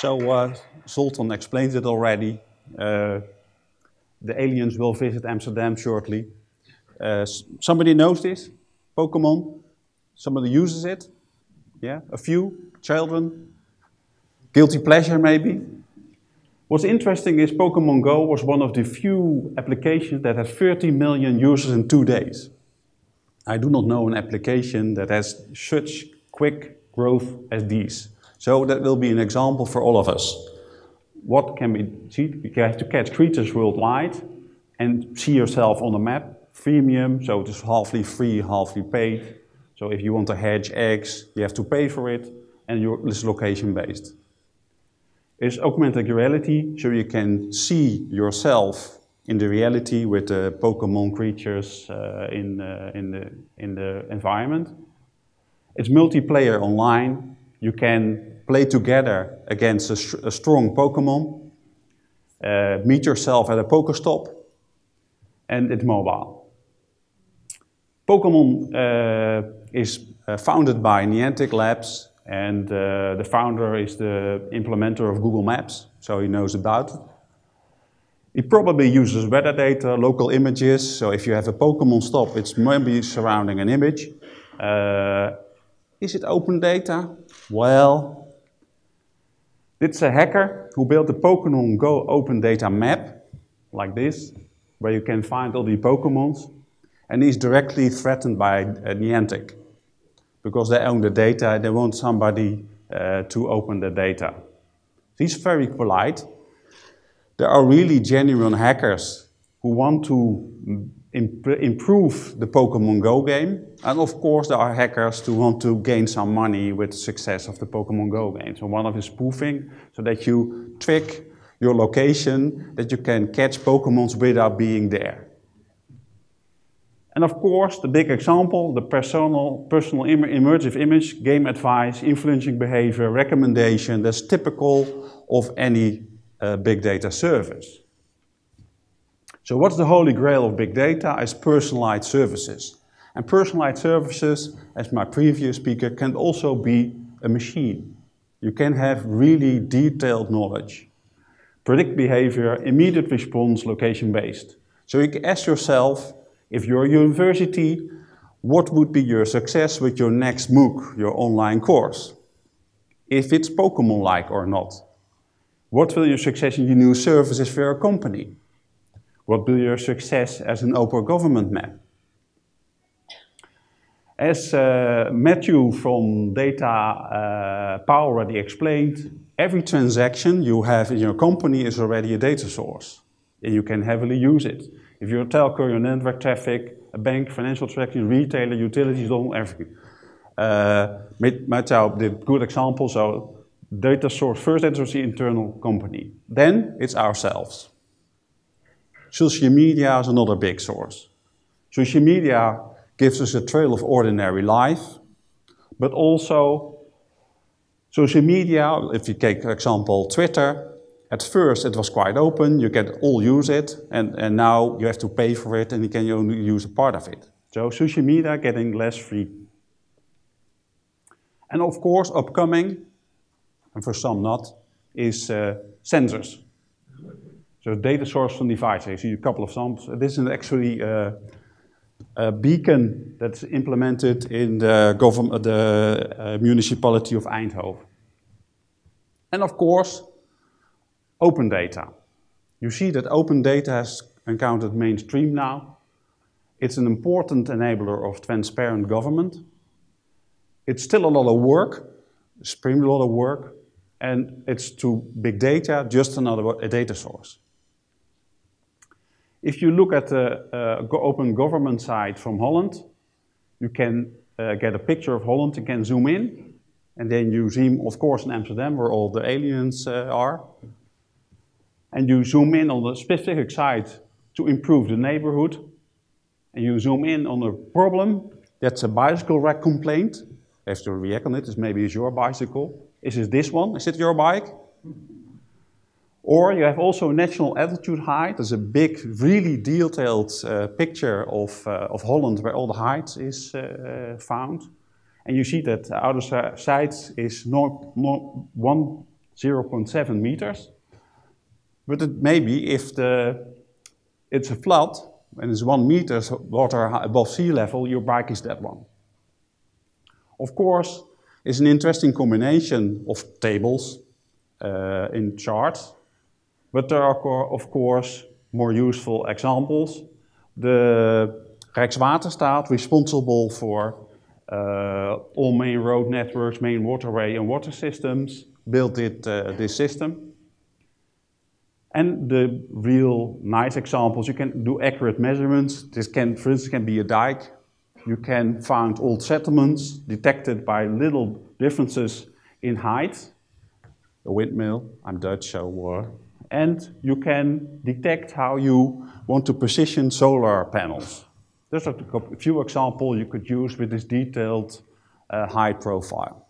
So Zoltan explained it already. The aliens will visit Amsterdam shortly. Somebody knows this? Pokemon? Somebody uses it? Yeah, a few children? Guilty pleasure maybe? What's interesting is Pokemon Go was one of the few applications that had 30 million users in 2 days. I do not know an application that has such quick growth as these. So that will be an example for all of us. What can we see? You have to catch creatures worldwide and see yourself on the map. Freemium, so it is halfly free, halfly paid. So if you want to hatch eggs, you have to pay for it, and it's location-based. It's augmented reality, so you can see yourself in the reality with the Pokemon creatures in the environment. It's multiplayer online. You can play together against a strong Pokemon, meet yourself at a Pokestop, and it's mobile. Pokemon is founded by Niantic Labs, and the founder is the implementer of Google Maps, so he knows about it. He probably uses weather data, local images, so if you have a Pokemon stop, it's maybe surrounding an image. Is it open data? Well, it's a hacker who built the Pokemon Go open data map, like this, where you can find all the Pokemons, and he's directly threatened by Niantic, because they own the data, they want somebody to open the data. He's very polite. There are really genuine hackers who want to improve the Pokemon Go game, and of course there are hackers who want to gain some money with the success of the Pokemon Go game. So one of is spoofing, so that you trick your location, that you can catch Pokemons without being there. And of course, the big example, the personal immersive image, game advice, influencing behavior, recommendation, that's typical of any big data service. So what's the holy grail of big data? Is personalized services. And personalized services, as my previous speaker, can also be a machine. You can have really detailed knowledge. Predict behavior, immediate response, location-based. So you can ask yourself, if you're a university, what would be your success with your next MOOC, your online course? If it's Pokemon-like or not. What will your success in your new services for your company? What will your success as an open government map? As Matthew from Data Power already explained, every transaction you have in your company is already a data source, and you can heavily use it. If you're a telco, your network traffic, a bank, financial tracking, retailer, utilities, everything. Matthew did good examples. So data source, first data source, the internal company. Then it's ourselves. Social media is another big source. Social media gives us a trail of ordinary life, but also social media, if you take, for example, Twitter, at first it was quite open, you could all use it, and now you have to pay for it and you can only use a part of it. So social media getting less free. And of course upcoming, and for some not, is sensors. So data source from devices, you see a couple of samples. This is actually a beacon that's implemented in the municipality of Eindhoven. And of course, open data. You see that open data has encountered mainstream now. It's an important enabler of transparent government. It's still a lot of work, extremely a lot of work, and it's to big data, just another data source. If you look at the open government side from Holland, you can get a picture of Holland, you can zoom in, and then you zoom, of course, in Amsterdam, where all the aliens are. And you zoom in on the specific site to improve the neighborhood. And you zoom in on a problem, that's a bicycle rack complaint. You have to react on it, this maybe is your bicycle. Is it this one? Is it your bike? Or you have also national altitude height. There's a big, really detailed picture of Holland where all the height is found. And you see that the outer side is 1 0.7 meters. But it maybe if it's a flood and it's 1 meter water above sea level, your bike is that one. Of course, it's an interesting combination of tables in charts, but there are of course more useful examples. The Rijkswaterstaat, responsible for all main road networks, main waterway and water systems, built this system. And the real nice examples, you can do accurate measurements. This can, for instance, can be a dike. You can find old settlements detected by little differences in height. A windmill, I'm Dutch, so. And you can detect how you want to position solar panels. There's a few examples you could use with this detailed height profile.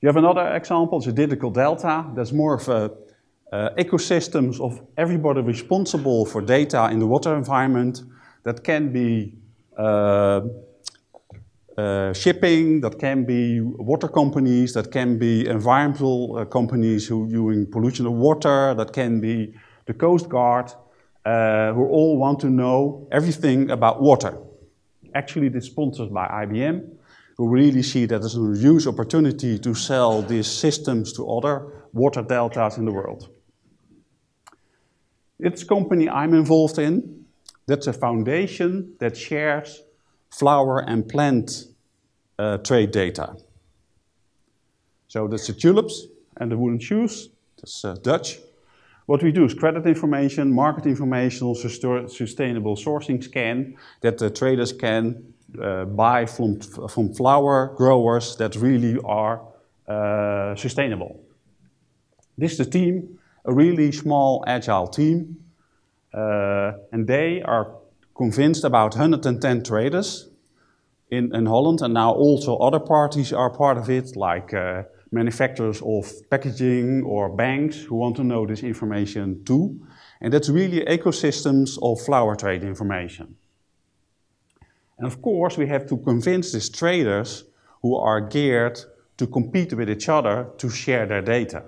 You have another example, it's a digital delta. That's more of a ecosystems of everybody responsible for data in the water environment. That can be shipping, that can be water companies, that can be environmental companies who are doing pollution of water, that can be the Coast Guard, who all want to know everything about water. Actually, this is sponsored by IBM, who really see that as a huge opportunity to sell these systems to other water deltas in the world. It's a company I'm involved in. That's a foundation that shares flower and plant trade data. So that's the tulips and the wooden shoes. That's Dutch. What we do is credit information, market information, sustainable sourcing scan that the traders can buy from flower growers that really are sustainable. This is the team, a really small agile team, and they are convinced about 110 traders in Holland, and now also other parties are part of it, like manufacturers of packaging or banks who want to know this information too. And that's really ecosystems of flower trade information. And of course, we have to convince these traders who are geared to compete with each other to share their data.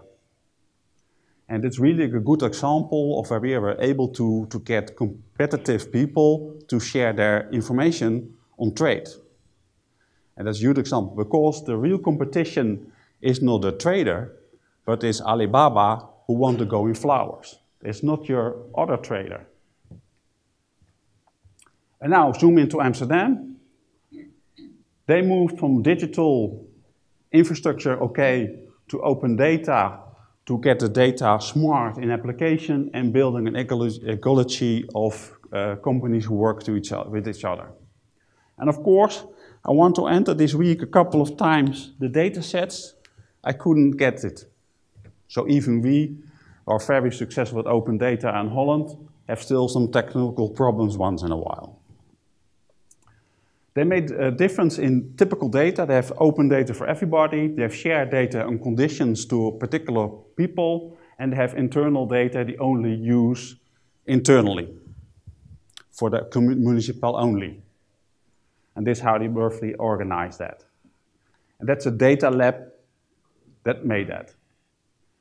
And it's really a good example of where we were able to get competitive people to share their information on trade. And that's a huge example, because the real competition is not the trader, but it's Alibaba who want to go in flowers. It's not your other trader. And now zoom into Amsterdam. They moved from digital infrastructure, okay, to open data, to get the data smart in application and building an ecology of companies who work with each other. And of course, I want to enter this week a couple of times the data sets. I couldn't get it. So even we are very successful with open data in Holland, have still some technical problems once in a while. They made a difference in typical data. They have open data for everybody. They have shared data on conditions to particular people. And they have internal data they only use internally for the municipal only. And this is how they roughly organize that. And that's a data lab that made that.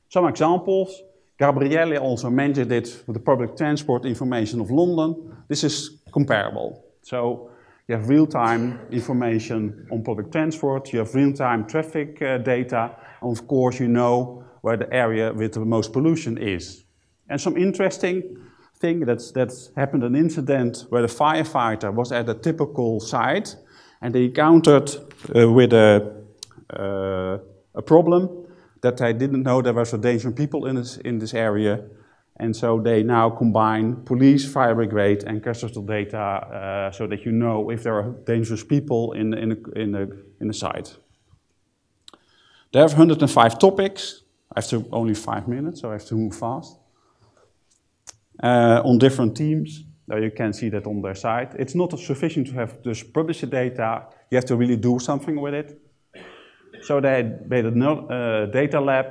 Some examples. Gabrielle also mentioned it for the public transport information of London. This is comparable. So you have real-time information on public transport, you have real-time traffic data, and of course you know where the area with the most pollution is. And some interesting thing that's happened, an incident where the firefighter was at a typical site and they encountered with a problem that they didn't know there was a danger of people in this area. And so they now combine police, fire brigade, and custodial data so that you know if there are dangerous people in the site. They have 105 topics. I have to only 5 minutes, so I have to move fast. On different teams, so you can see that on their site. It's not sufficient to have just published data. You have to really do something with it. So they made a data lab,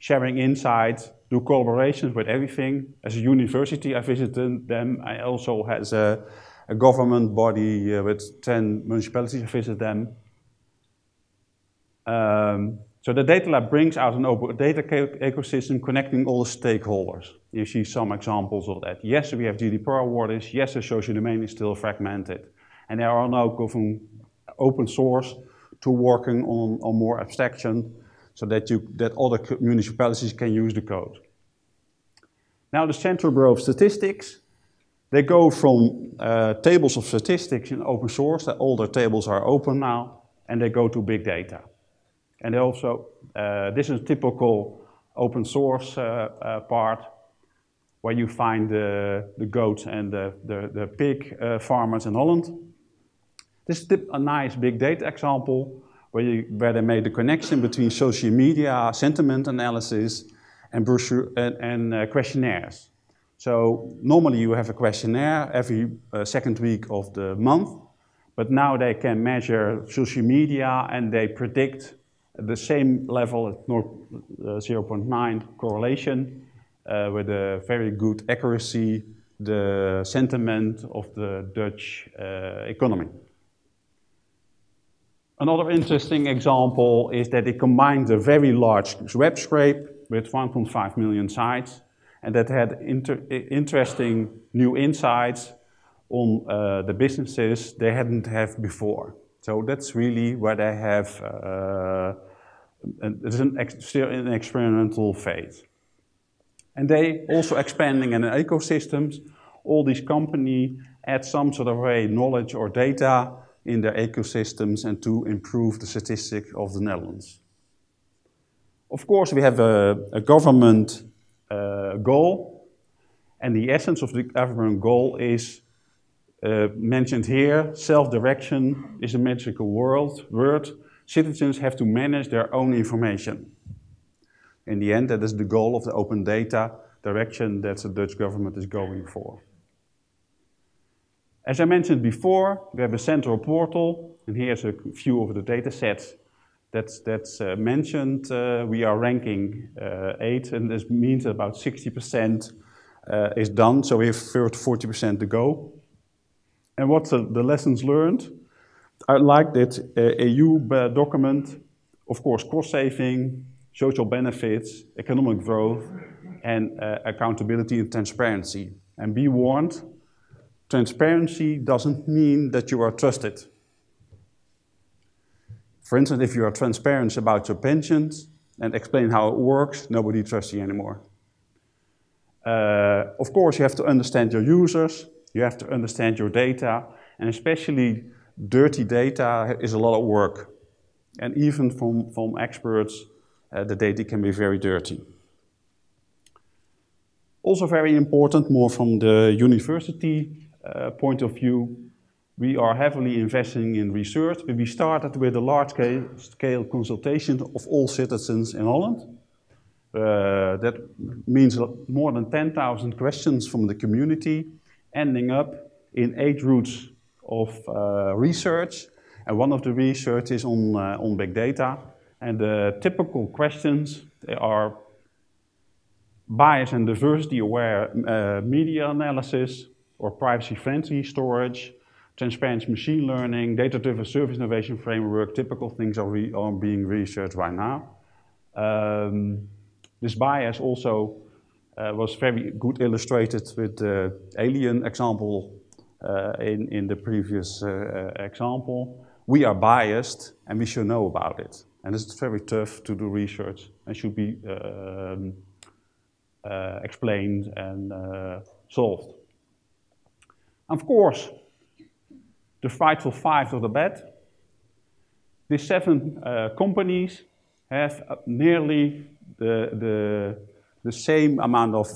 sharing insights, do collaborations with everything. As a university, I visited them. I also as a government body with 10 municipalities, I visited them. So the data lab brings out an open data ecosystem connecting all the stakeholders. You see some examples of that. Yes, we have GDPR warnings. Yes, the social domain is still fragmented. And there are now open source to working on more abstraction so that other municipalities can use the code. Now the Central Bureau of Statistics, they go from tables of statistics in open source, that all their tables are open now, and they go to big data. And they also, this is a typical open source part, where you find the goats and the pig farmers in Holland. This is a nice big data example where they made the connection between social media, sentiment analysis, and brochure and questionnaires. So normally you have a questionnaire every second week of the month, but now they can measure social media and they predict the same level at 0.9 correlation with a very good accuracy, the sentiment of the Dutch economy. Another interesting example is that it combined a very large web scrape with 1.5 million sites, and that had interesting new insights on the businesses they hadn't had before. So that's really where they have, it's still in an experimental phase. And they also expanding in ecosystems. All these companies add some sort of way knowledge or data in their ecosystems and to improve the statistics of the Netherlands. Of course, we have a government goal, and the essence of the government goal is mentioned here. Self-direction is a magical word. Citizens have to manage their own information. In the end, that is the goal of the open data direction that the Dutch government is going for. As I mentioned before, we have a central portal, and here's a few of the data sets that's mentioned. We are ranking 8, and this means about 60% is done, so we have 40% to go. And what's the lessons learned? I like that EU document, of course, cost saving, social benefits, economic growth, and accountability and transparency. And be warned, transparency doesn't mean that you are trusted. For instance, if you are transparent about your pensions and explain how it works, nobody trusts you anymore. Of course, you have to understand your users, you have to understand your data, and especially dirty data is a lot of work. And even from experts, the data can be very dirty. Also very important, more from the university point of view, we are heavily investing in research, but we started with a large-scale consultation of all citizens in Holland. That means more than 10,000 questions from the community, ending up in 8 routes of research. And one of the research is on big data. And the typical questions are bias and diversity-aware media analysis, or privacy-friendly storage, transparent machine learning, data-driven service innovation framework. Typical things are being researched right now. This bias also was very good illustrated with the alien example in the previous example. We are biased and we should know about it. And it's very tough to do research and should be explained and solved. Of course, the frightful 5 of the bet. These 7 companies have nearly the same amount of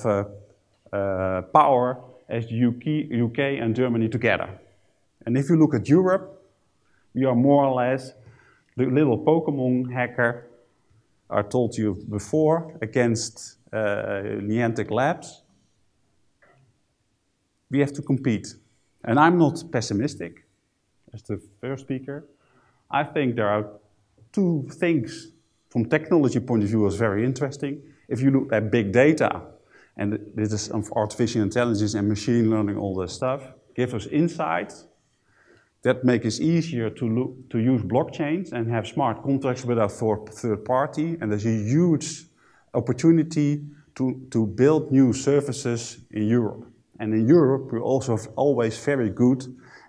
power as the UK and Germany together. And if you look at Europe, we are more or less the little Pokémon hacker I told you before against Niantic Labs. We have to compete. And I'm not pessimistic. As the first speaker, I think there are 2 things from technology point of view is very interesting. If you look at big data, and this is artificial intelligence and machine learning, all this stuff, give us insights. That makes it easier to use blockchains and have smart contracts with a third party. And there's a huge opportunity to build new services in Europe. And in Europe, we're also always very good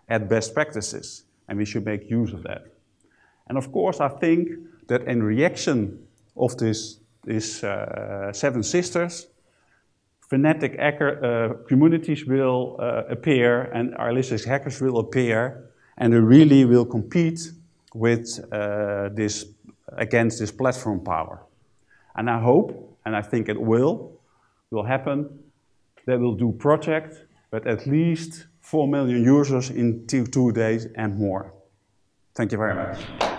at best practices, and we should make use of that. And of course, I think that in reaction of this Seven Sisters, fanatic communities will appear, and illicit hackers will appear, and they really will compete with against this platform power. And I hope, and I think it will happen, they will do project, but at least 4 million users in 2 days and more. Thank you very much.